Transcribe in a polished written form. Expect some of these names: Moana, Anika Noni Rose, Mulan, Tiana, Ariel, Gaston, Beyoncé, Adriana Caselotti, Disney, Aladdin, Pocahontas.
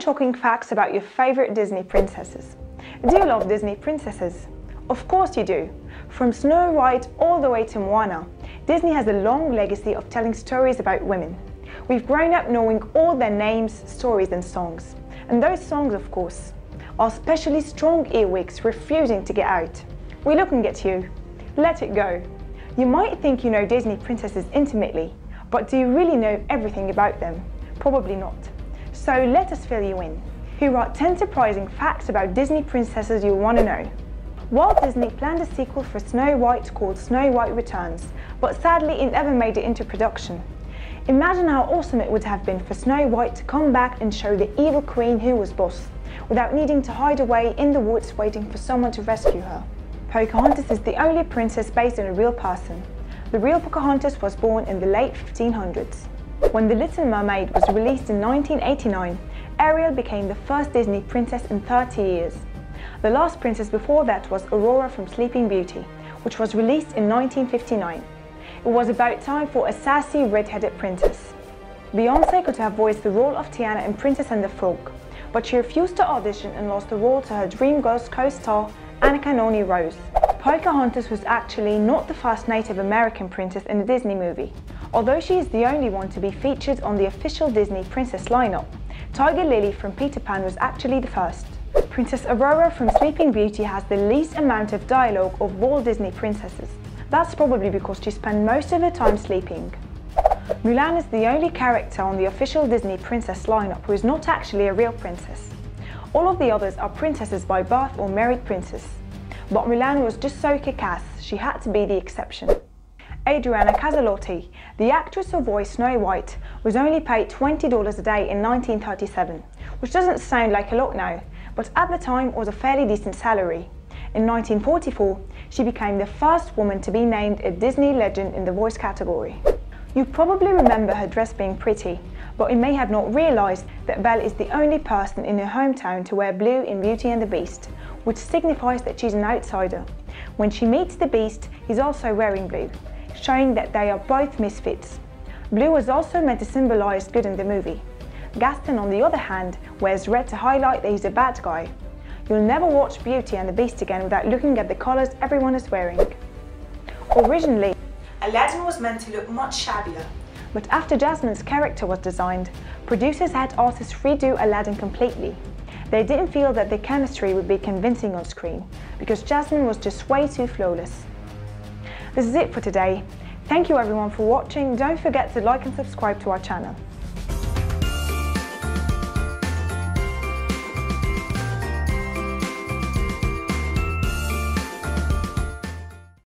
Choking facts about your favorite Disney princesses. Do you love Disney princesses? Of course you do! From Snow White all the way to Moana, Disney has a long legacy of telling stories about women. We've grown up knowing all their names, stories and songs. And those songs, of course, are especially strong earwigs refusing to get out. We're looking at you. Let it go. You might think you know Disney princesses intimately, but do you really know everything about them? Probably not. So let us fill you in. Here are 10 surprising facts about Disney princesses you want to know. Walt Disney planned a sequel for Snow White called Snow White Returns, but sadly it never made it into production. Imagine how awesome it would have been for Snow White to come back and show the evil queen who was boss, without needing to hide away in the woods waiting for someone to rescue her. Pocahontas is the only princess based on a real person. The real Pocahontas was born in the late 1500s. When The Little Mermaid was released in 1989, Ariel became the first Disney princess in 30 years. The last princess before that was Aurora from Sleeping Beauty, which was released in 1959. It was about time for a sassy red-headed princess. Beyoncé could have voiced the role of Tiana in Princess and the Frog, but she refused to audition and lost the role to her Dreamgirls co-star Anika Noni Rose. Pocahontas was actually not the first Native American princess in a Disney movie, although she is the only one to be featured on the official Disney princess lineup. Tiger Lily from Peter Pan was actually the first. Princess Aurora from Sleeping Beauty has the least amount of dialogue of all Disney princesses. That's probably because she spent most of her time sleeping. Mulan is the only character on the official Disney princess lineup who is not actually a real princess. All of the others are princesses by birth or married princess. But Mulan was just so kick-ass, she had to be the exception. Adriana Caselotti, the actress who voiced Snow White, was only paid $20 a day in 1937, which doesn't sound like a lot now, but at the time was a fairly decent salary. In 1944, she became the first woman to be named a Disney legend in the voice category. You probably remember her dress being pretty, but you may have not realized that Belle is the only person in her hometown to wear blue in Beauty and the Beast, which signifies that she's an outsider. When she meets the Beast, he's also wearing blue, showing that they are both misfits. Blue was also meant to symbolize good in the movie. Gaston, on the other hand, wears red to highlight that he's a bad guy. You'll never watch Beauty and the Beast again without looking at the colors everyone is wearing. Originally, Aladdin was meant to look much shabbier, but after Jasmine's character was designed, producers had artists redo Aladdin completely. They didn't feel that the chemistry would be convincing on screen, because Jasmine was just way too flawless. This is it for today. Thank you everyone for watching. Don't forget to like and subscribe to our channel.